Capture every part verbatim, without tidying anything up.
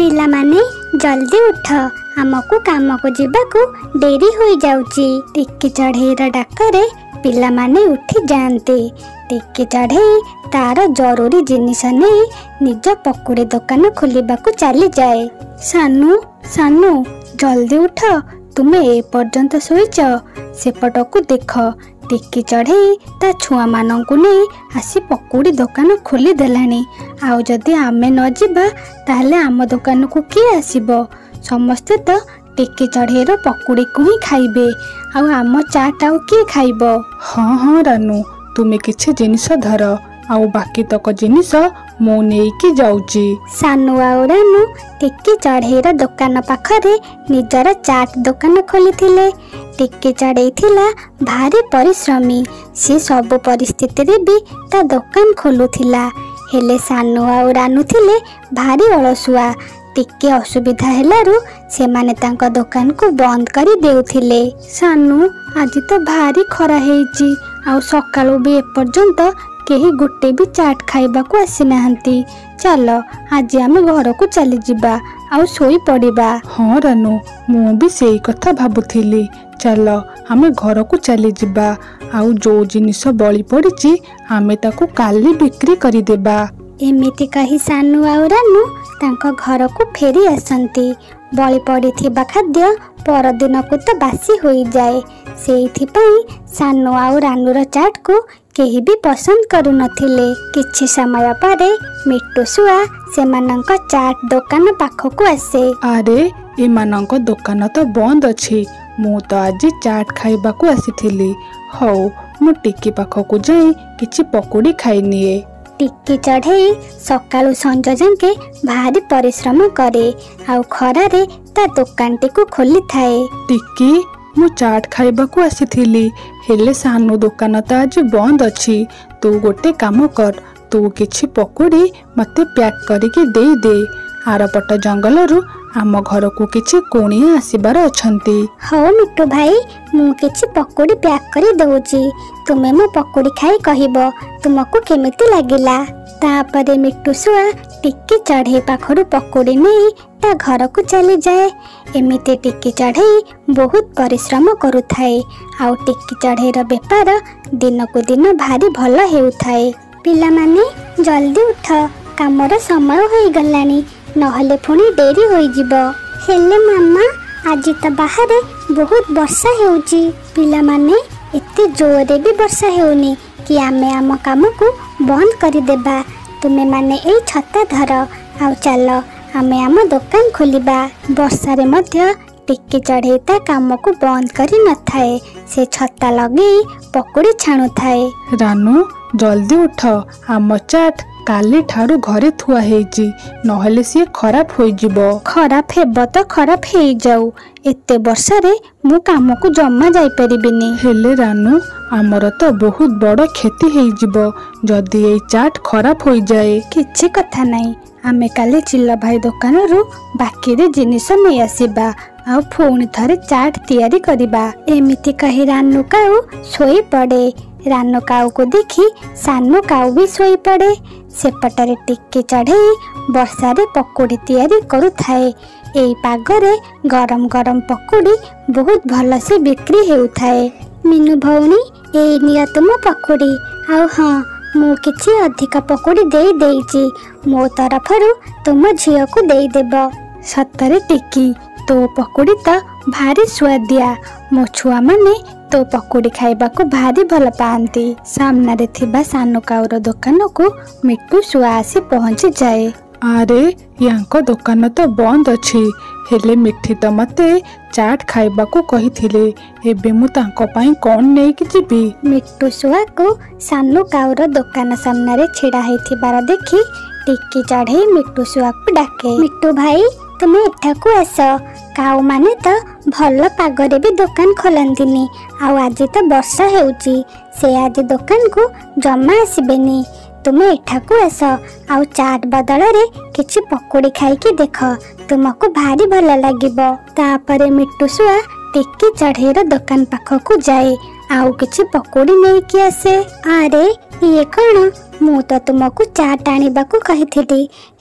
पिला माने जल्दी उठ आमको काम को जीवाकू डेरी हो जाउची। टिक्की चढ़ईर डाकरे पिला माने उठी जाते। टिक्की चढ़ई तार जरूरी जिनिस नहीं निज पकोड़ी दुकान खोलिबाकू चली जाए। सानू सानू जल्दी उठ तुम्हें ए पर्यंत सोईच सेपटकू देख। टिक्की चढ़ई ता छुआ मानंकू नहीं आसी पकोड़ी दुकान खोली देलानी। आउ जदि आमे न जीवा ताहले आम दुकान को किए आसीबो। समस्ते तो टिक्की चढ़ईर पकोड़ी को ही खाइबे आउ आम चाटा किए खाइबो। हाँ हाँ रानू तुम्हें किसी जिनिस धर आउ बाकी तक जिनिस मो नहीं की जाउची। सानू आउ रानू टिक्की चढ़ईर दुकान पाखरे निजर चाट दुकान खोली थिले। टिक्की चढ़ई थिला भारी परिश्रमी सी सब परिस्थिति रे भी ता दुकान खोलु थिला। हेले सानू आउ रानू थिले भारी अलसुआ। टिक्की असुविधा हेलारू से माने तांका दुकान को बंद करी देउथिले। सानू आज तो भारी खरा हेइची आउ सकाळू भी एपर्यंत केही गुटे भी चाट खाइबा को आसी नाहंती। चलो आज आमे घर को चली जिबा आउ सोई पड़िबा। हाँ रानू मु भी सेही कथा भाबुथिली। चलो आमे घर को चली जिबा आउ जो जिनिस बळी पड़िची आमे ताकू काली बिक्री करी देबा। एमिति कही सानू आउ रानू तांका घर को फेरी आसंती। बळी पड़िथिबा खाद्य परदिन को तो बासी होई जाए। सेइथिपई सानू आउ रानूर चाट को केही भी पसंद करू नथिले। किछि समय पर मिट्टू सुआ सेमानंका चाट दुकान पाखकू आसे। अरे एमानंका दुकान तो बंद अछि मु तो आज चाट खाइबा को आसीथिली। हौ मु टिक्की पाखकू जाई किछि पकोड़ी खाइ निए। टिक्की चढ़ई सकाळू संज जाके भारी परिश्रम करे आउ खरारे ता दुकानटी को खोली थाए। टिक्की मु चाट खाइबा को आसीथिली हेले सानू दुकान तो आज बंद अछि। तू गोटे काम कर तू किछि पकोड़ी मते पैक करिके देई दे। आरपट जंगल रु आम घर को किछि कोणिया आसीबार अछंती। हौ मिट्टू भाई मु किछि पकोड़ी पैक करी दउची तुमे मु पकोड़ी खाई कहिबो तुमको केमिति लागिला। तापरे मिट्टू सुआ टिक्की चढ़ई पाखरु पकोड़ी नहीं ता घर को चली जाए। एमिते टिक्की चढ़ई बहुत परिश्रम करू थाए आउ टिक्की चढ़ईर बेपार दिन को दिन भारी भल हेउ थाए। पिला माने जल्दी उठ कामर समय होई गलानी नहले पुणी डेरी होई जिवो। हेले मामा आज तो बाहर बहुत वर्षा हेउची। पिला माने एते जोरे भी वर्षा हेउनी कि आमे आम काम को बंद करी देबा। तुमे माने ए छता धर आउ चलो आमे आम दुकान खोलिबा। वर्षा रे मध्य टिक्की चढ़ई ता काम को बंद करी न थाए से छता लगेई पकोड़ी छाणु थाए। रानू जल्दी उठ आम चाट काली ठारू घरे थुआ हेजी नहले सी खराब होई जिवो। खराब हेबो तो खराब हेई जाऊ एते वर्षा रे मु काम को जम्मा जाई परिबिनी। हेले रानू आमर तो बहुत बड़ खेती हेई जिवो जदी ए चाट खराब होई जाए। किछि कथा नाही आमे काले चिल्ला भाई दुकान रु बाकी रे जिनिस नै आसीबा आउ फोन थारे चाट तयारी करिबा। एमिति कहि रानू काऊ सोई पड़े। रानू काऊ को देखी सानू काऊ भी सोई पड़े। सेपटरे टिक्की चढ़ई वर्षा रे पकोड़ी तयारी करू थाए। एई पागरे गरम गरम पकोड़ी बहुत भल से बिक्री हेउ थाए। मिनू भौणी ए निया तुम पकोड़ी आउ हाँ मु किछि अधिक पकोड़ी देई देईची मो तरफरु तुम झियो को देई देबो। सतरे टिक्की तो पकोड़ी तो भारी स्वादिया मो छुआ माने तो पकोड़ी खाइबा को भारी भल पाती। सामना रे थिबा सानू काउर दुकान को मिट्टू सुआ आसी पहुंची जाए। अरे यांको दुकान तो बंद अछि हेले मिठी तो मते चाट खाइबा को कहिथिले एबे मु तांको पाई कोन नै कि जिबी। मिट्टू सुआ को सानू काउर दुकान सामना रे छिड़ा हेथिबार देखि टिक्की चढ़ई मिट्टू सुआ को डाके। मिट्टू भाई तुम्हें एठाकू आस काऊ माने तो भल पागरे भी दुकान खोलंतीनी आउ आज तो वर्षा हेउची से आज दुकान को जम्मा आसबेनी। तुम्हें एठाकू आस आउ चाट बदल रे किछि पकोड़ी खाई देख तुमको भारी भल लागिबो। तापरे मिट्टू सुआ टिक्की चढ़ईर दुकान पाखकू जाए आउ किछि पकोड़ी नेकी आसे। अरे ये कण मु तो तुमको चाट आने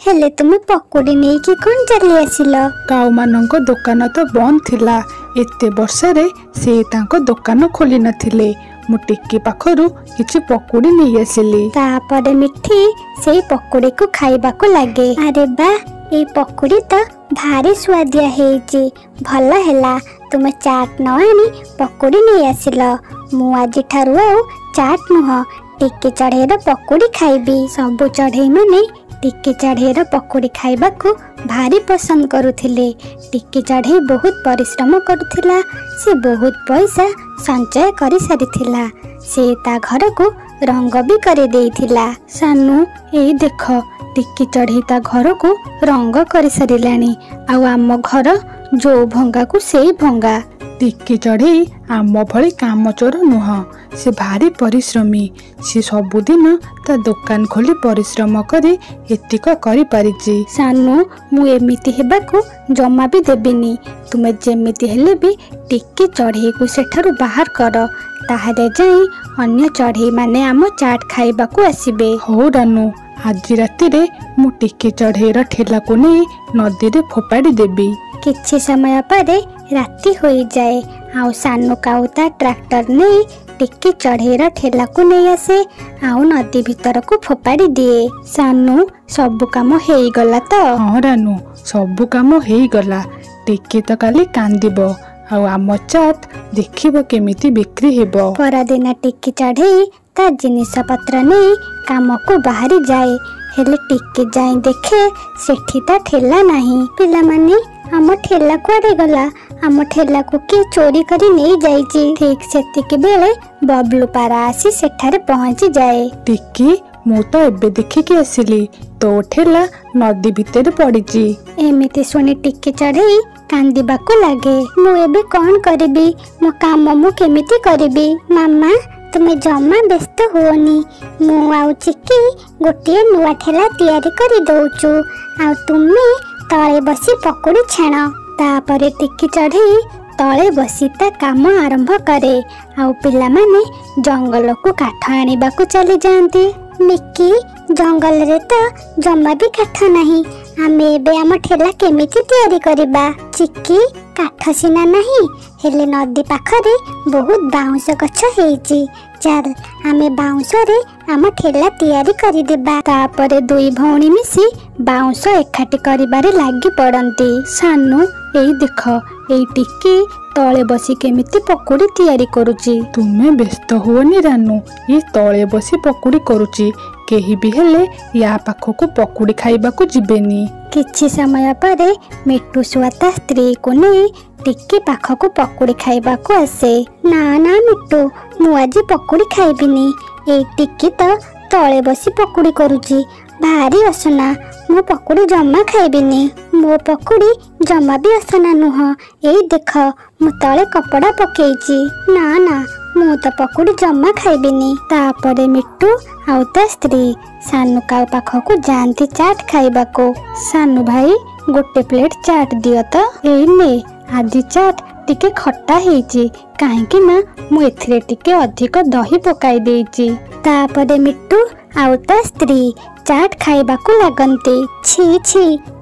हेले तुम पकोड़ी नहीं कि कौन चली आसिल। गाँव मान दुकान तो बंद थिला एते वर्षा रे से तांको दुकान खोली नथिले। मु टिक्की पाखरु किछु पकोड़ी नहीं आसिली। तापरे मिठी से पकोड़ी को खाइबा को लगे। अरे बा ए पकोड़ी तो भारी स्वादिया हेची भल हैला। तुम चाट न आनी पकोड़ी नहीं आसिल। मु आज ठारू आउ चाट नुह टिक्की चढ़ेर पकोड़ी खाइबी। सबू चढ़े मैंने टिक्की चढ़ेर पकोड़ी खाइबा को भारी पसंद करुथिले। टिक्की चढ़े बहुत परिश्रम करुथिला। से बहुत पैसा संचय करि सारिथिला। से ता घर को रंग भी करे देइथिला। सानू ए देख टिक्की चढ़े ता घर को रंग करि सारिलानी। आ आम घर जो भंगा को सेई भंगा। टिक्की चढ़े आम भली कामचोर नुह से भारी परिश्रमी। से सबुदिन ता दुकान खोली परिश्रम करे एतिक करि पारिजी। सानू मु एमिति हेबा को जमा भी देबिनी। तुमे जेमिति हेले भी टिक्की चढ़े को सेठारु बाहर कर। ताहारे जाई अन्य चढ़े माने आम चाट खाइबा को आसिबे। हो रानू आज राति रे मु टिक्की चढ़ेर ठेला को नै नदी रे फोपाड़ी देबी। किछि समय पर राति हो जाए। आउ सानू काउता ट्रैक्टर नहीं टिक्की चढ़ेर ठेला को नहीं आसे। आउ नदी भीतर को फोपाड़ी दिए। सानू सबु काम हेई गला तो। हाँ रानू सबु काम हेई गला। टिक्की तो काली कांदीब। आउ आम चाट देखिबो केमिति बिक्री हेबो। परदिना टिक्की चढ़ेई ता जिनिस पत्र नहीं काम को बाहरी जाए। हेले टिक्की जाए देखे सेठी ता ठेला नहीं। पिला माने आम ठेला कुआडे गला। आम ठेला को किए चोरी करी नहीं जाई जी। ठीक सेतिक बेले बबलू पारा आसी सेठारे पहुंची जाए। टिक्की मु तो एबे देखि के आसिली तो ठेला नदी भीतर पड़ी जी। एमिति सुनी टिक्की चढ़ई कांदीबा को लागे। मु एबे कोन करबी? मो काम मु केमिति करबी? मामा तुम्हें जमा व्यस्त होनी। मु आउ चिकी गोटे नुआ ठेला तैयारी करी दउचु। आउ तुम्हें तले बसी पकोड़ी छाण। तापर टिक्की चढ़े तले बसी ता काम आरंभ करे। आउ पिला माने जंगल को काठ आनिबा को चली जाती। मिकी जंगल रे तो जमा भी काठ नहीं। आमे एबे आम ठेला केमिति तैयारी करिबा? चिकी काठ सिना नहीं हेले नदी पाखरे बहुत बाउंस गछ हेइची। चल आमे बाउंस रे आम ठेला तैयारी करि देबा। तापरे दुई भौणी मिसी बाउंस एकाठी करिबारे लागि पड़ंती। सानू एई देख एई टिक्की तले बसी केमिति पकोड़ी तैयारी करुची। तुमे व्यस्त होनी रानू ये तले बसी पकोड़ी करुची। केही भी हेले या पाखो को पकोड़ी खाइबा को जिबेनी। किछि समय पर मिट्टू सुआता स्त्री को नहीं टिक्की पाखो को पकोड़ी खाइबा को आसे। ना ना मिट्टू मु आज पकोड़ी खाइबिनी। ए टिक्की तो तले बसी पकोड़ी करुची। भारी असना मो पकोड़ी जम्मा खाइबिनी। मो पकोड़ी जम्मा भी असना नुह। ए देख मु तले कपड़ा पकेइची। ना ना मु तो पकोड़ी जम्मा खाइबिनी। तापरे मिट्टू आउ ता स्त्री सानू काउ पाखो को जानती चाट खाइबा को। सानू भाई गोटे प्लेट चाट दियो तो। एई ने आज चाट टिके खट्टा हेइची काहेकि ना मु एथिरे टिके अधिक दही पकाई देइची। तापरे मिट्टू आउ ता स्त्री चाट खाइबा को लागंती। छी छी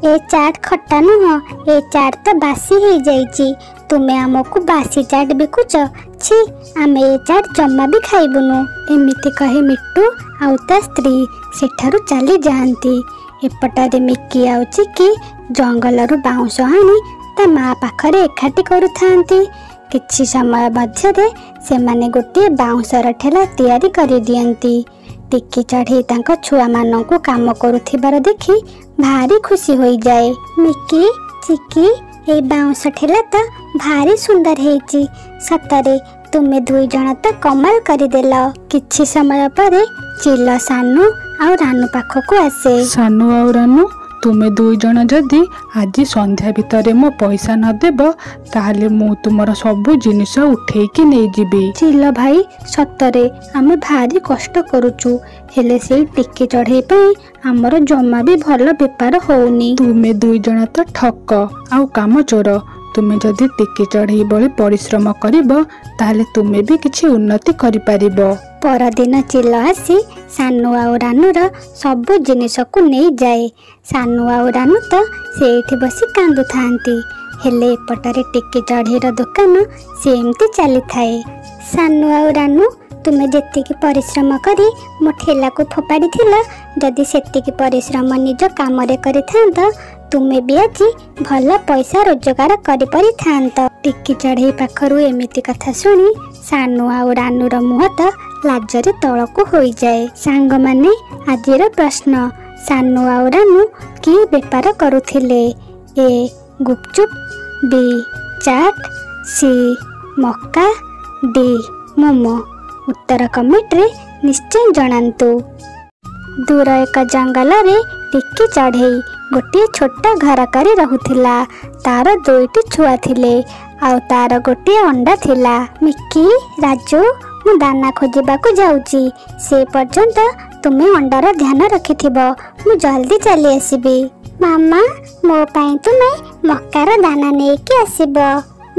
ए चाट खट्टा नुह। ए चाट तो बासी हेइ जाइची। तुमे आमको बासी चाट बिकुच? छी आमे ए चाट जम्मा भी खाइबुनु। एमिति कहे मिट्टू आउ ता स्त्री सेठारु चली जाती। एपटारे मिकी आउची कि जंगलरु बाउंस आनी ता माँ पाखरे एकाठी करुथांती। किछि समय मध्यरे सेमाने गोटे बाउंसर ठेला तैयारी करि दियंती। टिक्की चढ़े तांको छुआ माननकु काम करुथिबार देखि भारी खुशी होई जाए। मिकी चिकी ए बाउंस ठेला तो भारी सुंदर हेची। सतरे तुम्हें दुई जन तो कमाल करदेल। किछि समय पर चिल सानू आउ रानू पाखो को आसे। सानू आउ रानू तुम्हें दुई जन जदि आज संध्या भितर मो पैसा न देब ताहले मु तुमर सब जिनिस उठेई कि नै जिबी। चिल भाई सतरे आमे भारी कष्ट करूचु हेले सेई टिक्की चढ़े पई आमर जम्मा भी भल बेपार होउनी। तुमे दुई जन तो ठक आउ काम चोर। तुम्हें जदि टिक्की चढ़े बले परिश्रम करिब ताहले तुमे भी किछि उन्नति करि पारिबो। परदिन चिल आसी सानू आ रानूर सबू जिनिस को नहीं जाए। सानू आ रानू तो सेठी बसी कांदु थांती। हेले एपटारे टिकी चढ़ीर दुकान सेमती चली थाए। सानू आ रानू तुम्हें जेतिकी परिश्रम करी मो ठेला को फोपाड़ी थिला, जदि सेतिकी परिश्रम निज काम रे करी थांत तुम्हें भी आज भल पैसा रोजगार करी परि थांत। टिकी चढ़ई पाखरु एमिति कथा सुनी सानू आ रानूर मुह तो लाजरे तलकू होई जाए। सांग माने आजिर प्रश्न, सानू आ रानू की बेपार करुथिले? A gupchup, B chaat, C मक्का, डी मोमो। उत्तर कमेंट रे निश्चय जणातु। दूर एक जंगल रे टिक्की चढ़ई गोटे छोटा घर करी रहुथिला। तार दुईटी छुआ थिले आउ तार गोटे अंडा थिला। मिक्की, राजू मु दाना खोजिबाकू जाउची, से पर्यंत तुम्हें अंडार ध्यान रखिथिबो, मु जल्दी चली आसीबी। मामा मो पाई तुम्हें मक्कार दाना नेकी आसीबो।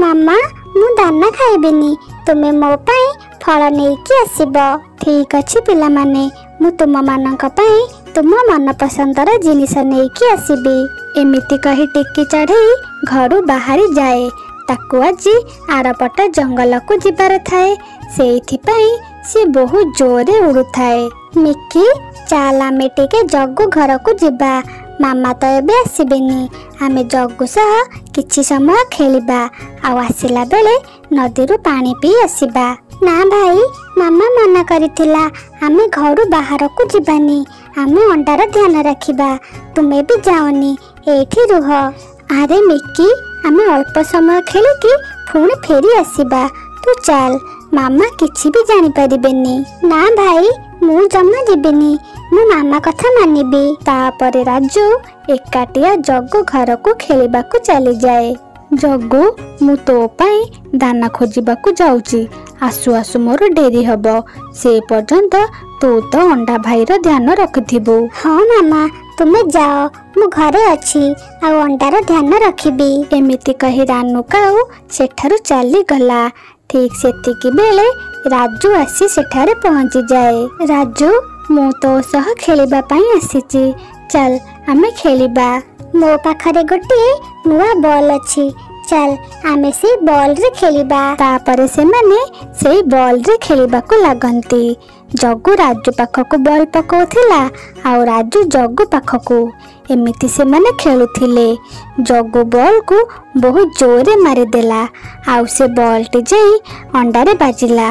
मामा मु दाना खाइबिनी, तुम्हें मो पाई फल नहीं कि आसब। ठीक अच्छे पिला माने, मु तुम मानक पाई तुम मनपसंदर जिनिस नहीं कि आसबी। एमिति कही टिक्की चढ़ई घरू बाहरी जाए। ताकू आज आरपट जंगल को जीवार थाए, सेइथिपाई से बहुत जोरे उड़ू थाए। मिक्की चाल आम टिके जग्गू घर को जीवा, मामा तो एबे आसबेनी, आमे जग्गू सह किछि समय खेलिबा आ आसिला बेले नदीरू पानी पी आसबा। ना भाई, मामा मना करिथिला आमे घरू बाहर को जीवानी, आमे अंडार ध्यान रखिबा, तुम्हें भी जाओनी, एठी रुह। अरे मिक्की, आमे अल्प समय खेली कि पुणी फेरी आसबा, तू चल, मामा किछि भी जानि परिबेनी। ना भाई, मु जम्मा जीविनी, मु मामा कथा मानिबी। तापरे राजू एकाटिया जग्गू घर को खेलिबा को चली जाए। जग्गू, मु तो पाई दाना खोजिबा को जाउची, आसु आसु मोर डेरी हब, से पर्यंत तू तो अंडा भाईर ध्यान रखिथिबु। हाँ मामा, तुम्हें जाओ, मु घरे अछि आ अंडार ध्यान रखिबी। एमिति कही रानू काऊ सेठारु चली गला। ठीक सेतिकी बेले राजू आसी सेठारे पहुँची जाए। राजू, मु तो सह खेलिबा पाई आसीची, चल आमे खेलिबा। मो पाखरे गोटे नुआ बॉल अछि, चल आमे से बॉल रे खेलिबा। तापरे से माने से बॉल रे खेलिबा को लागंती। जग्गू राजू पाख को बॉल पकाउथिला आउ राजू जग्गू पाख को। एमिति से माने खेलुथिले। जग्गू बॉल को बहुत जोरे मारि देला आउ से बॉल टी जाई अंडारे बाजिला।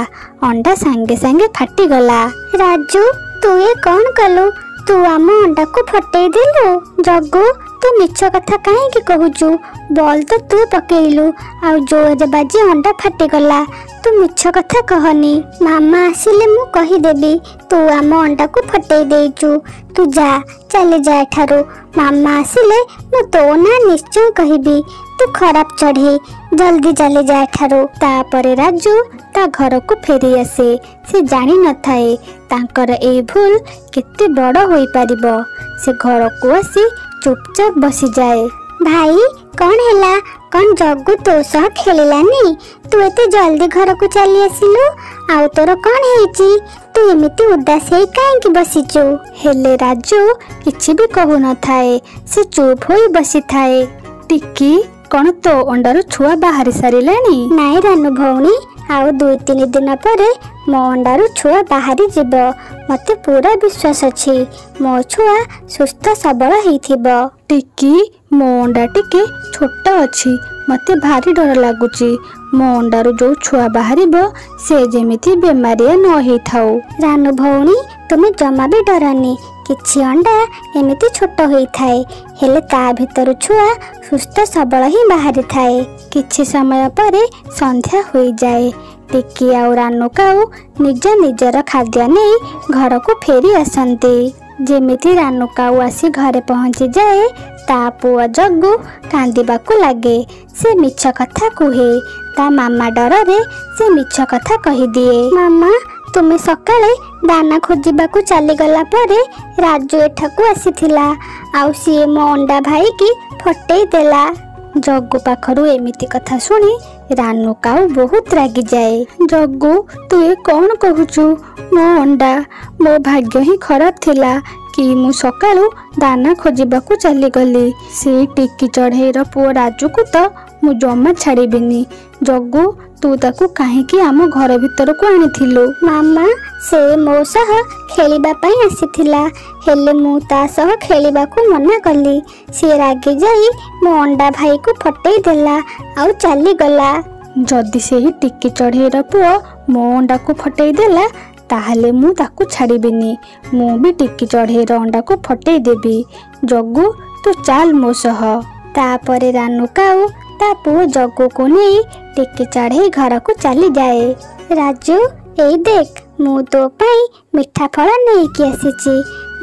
अंडा सांगे सांगे फाटी गला। राजू, तू ये कौन कलु? तू आम अंडा को फटई देलु। जग्गू, तू मिछ कथा कहीं कहूचु, बॉल तो तू पकेलु आ जोर बाजी अंडा फाटीगला, तू मिछ कथा कहनी। मामा आसिले मु कहीदेवी तू आम अंडा को फटई देचु, तू जा, चले जा एठारू। मामा आसिले मु तो ना निश्चय कहबी, तू खराब चढ़े, जल्दी चले जा एठारू। तापरे राजू ता घर को फेरी आसे। से जानि न थाए तांकर ए भूल केते बड़ होई पारिबो। से घर को आसी चुपचाप बसी जाए। भाई, कौन हैला? कौन जग्गू तो सह खेलिलानी? तू एते जल्दी घर को चली आसिलु, आउ तोर कौन हेची? तू एमिति उदास हे काहे कि बसिचु? हेले राजू किछि भी कहू न थाए, से चुप होई बसी थाए। टिक्की, कौन तो अंडारू छुआ बाहरी सारिलानी? नाई रानू भौणी, आउ दुई तीन दिन पर मो अंडारू छुआ बाहरी जीव, मते पूरा विश्वास अछि, मो छुआ सुस्थ सबल हेथिबो। टिक्की, मो अंडा टिके छोटा अछि, मते भारी डर लागुची, मो अंडारू जो छुआ बाहरिबो से जेमिति बेमारिया न हेथाउ। रानू भौणी, तुमे जमा भी डरनी, किछि अंडा एमिति छोट होई थाए, हेले ता भितर छुआ सुस्थ सबल ही बाहरी थाए। किछि समय पर संध्या होई जाए। टिक्की आउ रानू काऊ निज निजर खाद्य नहीं घर को फेरी आसती। जेमिति रानू काऊ आसी घरे पहुँची जाए, ता पुआ जग्गू कांदिबाकू लगे। से मिछ कथा कहे, ता मामा डर रे से मिछ कथा कही दिए। मामा, तुम्हें सकाले दाना खोजिबाकू चली गला परे राजू एठाकू आसीथिला, आउ सी मो अंडा भाई की फटई देला। जग्गू पाखरू एमिति कथा शुणी रानू काऊ बहुत रागी जाए। जग्गू तु कौन कहूचु, मो अंडा मो भाग्य ही खराब थिला कि मु सकाळू दाना खोजिबाकू चली गली। से टिक्की चढ़ेर पुओ राजू को तो मु जम्मा छाड़ीबिनी। जग्गू तू ताकू काहेकि आम घर भीतर को आनिथिलु? मामा से मो सह खेलिबा पई आसीथिला, हेले मु ता सह खेलिबा को मना कली। से रागी जाई मो अंडा भाई को फटई देला आउ चली गला। जदि सेही टिक्की चढ़ेर पुओ मो अंडा को फटई देला ताहले मु ताकू छाड़ीबिनी, मु भी टिक्की चढ़ेर अंडा को फटई देबी। जग्गू तू चाल मो सह। तापरे रानू काऊ ता पुओ जग्गू को नहीं टिक्की चढ़े घर को चली जाए। राजू ए देख मु तो पाई मिठा फल नहीं कि आसीची,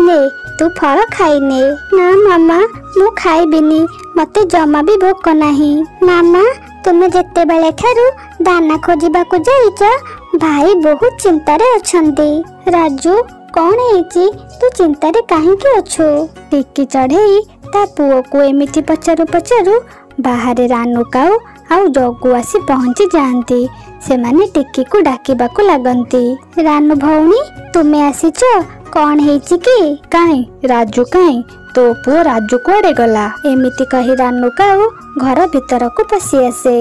ने तू फल खाई ने। ना मामा मु खाइबिनी, मते जमा भी भोक नाही। मामा तुमे जेते बेले ठारू दाना खोजिबा को जाईच भाई बहुत चिंता रे अछंती। राजू कौन हेची तू चिंता रे काहे के अछो? टिक्की चढ़े ता पुओ को एमिति पचारू पचारू बाहर रानू काऊ आउ जग्गू आसी पहुंची जाती। से माने टिक्की को डाकिबा को लगती। रानू भौणी तुम्हें आसीच, कौन हेची कि? काई राजू काई तो पुओ राजू कुआड़े गला? एमिति कही रानू काऊ घर भीतर को पसी आसे।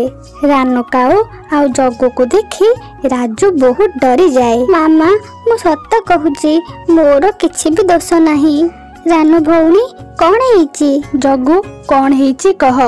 रानू काऊ आउ जग्गू को देखी राजू बहुत डरी जाए। मामा मु सत कहूची, मोर किसी भी दोष नहीं। रानू भौणी कौन हेची? जग्गू कौन हेची कह?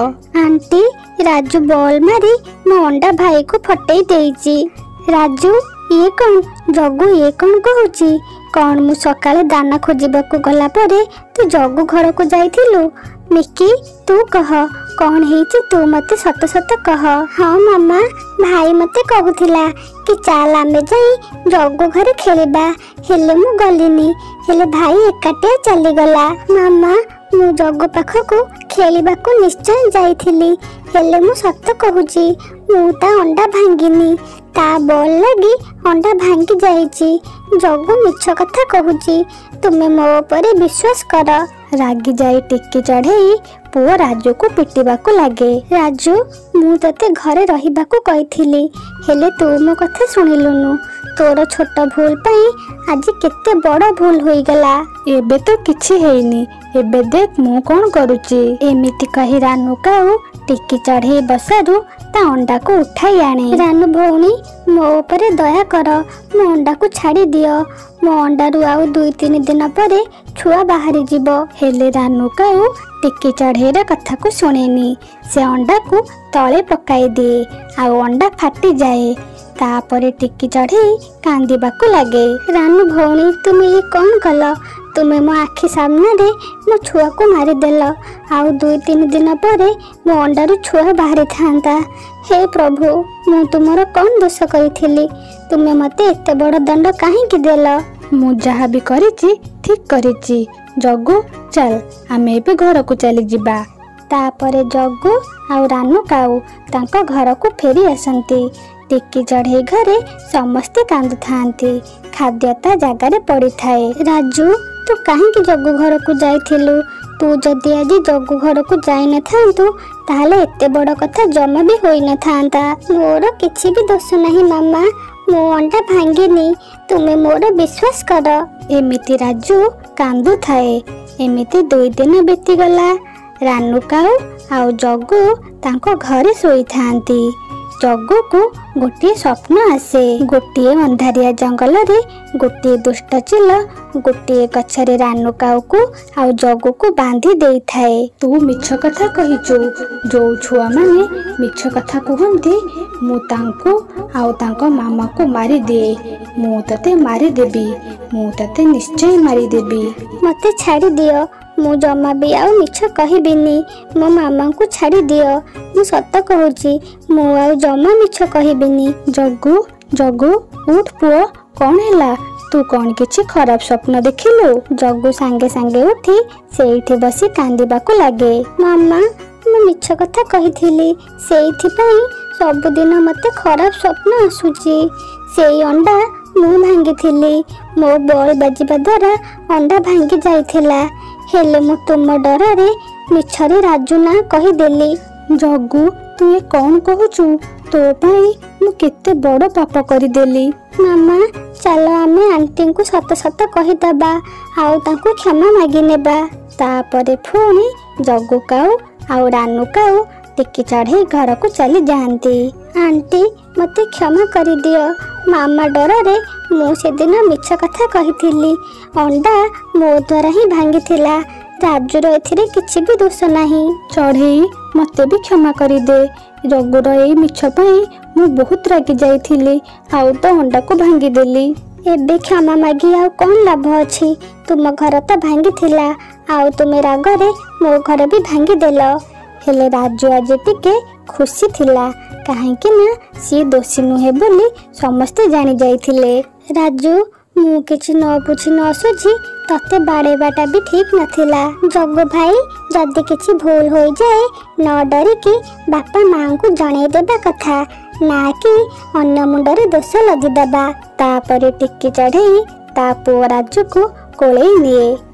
आंटी राजू बॉल मारी मो अंडा भाई को फटई देईची। राजू ये कौन? जग्गू ये कौन कहूची? कौन मु सकाले दाना खोजिबा को गला परे तू जग्गू घर को जाइथिलु? मिकी तू कह कौन हेची, तू मते सत सत कह। हाँ मामा भाई मते कहूथिला कि चाल आमे जाई जग्गू घरे खेलिबा, हेले मु गलिनी, हेले भाई एकाटिया चली गला। मामा मु जग्गू पाख को खेलिबा को निश्चय जाइथिली, हेले मु सत कहूची, मु ता अंडा भांगिनी, ता बॉल लगी अंडा भांगी जाइची। जग्गू मिछ कथा कहूची, तुमे मो ऊपर विश्वास कर। रागी जाई टिक्की चढ़ेई पुओ राजू को पिटिबा को लगे। राजू मु तते घरे रहिबा को कहिथिली, हेले तू मो कथा सुनिलुनु, तोर छोट भूल पाई आज केते बड़ भूल होई गला। एबे तो किछि हेइनी, एबे देख मु कोन करूची। एमिति कही रानू काऊ टिक्की चढ़ेई बसारू ता अंडा को उठाई आणे। रानू भौणी मो ऊपर दया कर, मो अंडा को छाड़ी दियो, मो अंडा रु आउ दुई तीन दिन परे छुआ बाहरी जीवो। हेले रानू काऊ टिक्की चढ़ेर कथा को सुनेनी, से अंडा को तले पकाई दिए आउ अंडा फाटी जाए। तापरे टिक्की चढ़ेई कांदीबा को लगे। रानू भौणी तुमे ये कौन कल? तुमे मो आखि सामने रे मो छुआ को मारी देल, आउ दुई तीन दिन परे मो अंडारू छुआ बाहरी थांता। हे प्रभु मु तुमरो कौन दोष करिथिली, तुमे मते एते बड़ दंड काहे कि देल? मु जहा भी करिची ठीक करिची। जग्गू चल आमे एबे घर को चली जिबा। तापरे जग्गू आउ रानू काऊ तांको घर को फेरी आसंती। टिक्की चढ़े घरे समस्ते कांदु थांती, खाद्यता जगार पड़ी थाए। राजू तू काहेकि जग्गू घर को जाइथिलु? तू जदि आज जग्गू घर को जाई न थांतु ताहले एते बड़ कथा जमा भी होई न थांता। मोर किछि भी दोष नहीं मामा, मो अंडा भांगिनी, तुमे मोर विश्वास कर। एमिति राजू कांदु थाए। एमिति दुई दिन बीतीगला। रानू काऊ आउ जग्गू तांको घरे सोई थांती। जग्गू को गोटे स्वप्न आसे। गोटे अंधारिया जंगल रे गोटे दुष्ट चिल गोटे गछरे रानू काऊ को आउ जग्गू को बांधी देई थाए। तू मिछ कथा कहिचो। जो छुआ माने मिछ कथा कहंती मु तांको आउ तांको मामा को मारी दिए। मु तते मारी देबी, मु तते निश्चय मारी देबी। मते छाड़ी दियो, मु जमा भी आउ मिछ कहिबिनी, मो मामा को छाड़ी दियो, मु सत कहूची, मु आउ जमा मिछ कहिबिनी। जग्गू जग्गू उठ पुओ, कौन हैला? तू कौन किछि खराब स्वप्न देखिलु? जग्गू सांगे सांगे उठी सेठी बसी कांदीबा को लगे। मामा मु मिछ कथा कहिथिली, सेठी पई सब दिन मते खराब स्वप्न आसुची। सेई अंडा मु भांगिथिली, मो बॉल बाजिबा द्वारा अंडा भांगी जाइथिला, हेले मु तुम डर रे मिछरे राजू ना कही देली। जगू तु ये कौन कहचु तो मु केते बड़ पाप करदेली। मामा चलो आम आंटी को सत सत कहीदे आउ क्षमा मागि नेबा। तापरे पुणी जगू काऊ आउ रानू काऊ टेकी चढ़े घर को चली जाती। आंटी मते क्षमा कर दियो, मामा डर रे मु से दिन मिछ कथा कही अंडा मो द्वारा ही भांगी थिला। राजूर ए किसी भी दोष नहीं। चढ़ई मत भी क्षमा कर दे, जगूर ये मिछपाई मु बहुत रागी जाइली आउ तो अंडा को भांगी देली। एबे क्षमा मागी आउ कौन लाभ अच्छी, तुम घर तो भांगी थिला आउ तुम रागरे मो घर भी भांगी देल। हेले राजू आज टिके खुशी थिला कहीं ना सी दोषी नुहे बोली समस्ते जानी जाइथिले। राजू मु किसी न बुझी न सुझी तते बाड़ेबाटा भी ठीक नथिला। जगो भाई जदि किसी भूल हो जाए न डरिकी बापा माँ को जणै देबा कथा ना कि अन्य मुंडरे दोष लदिदेबा। तापरे टिकी चढ़ई ता पुओ राजू को कोले निए।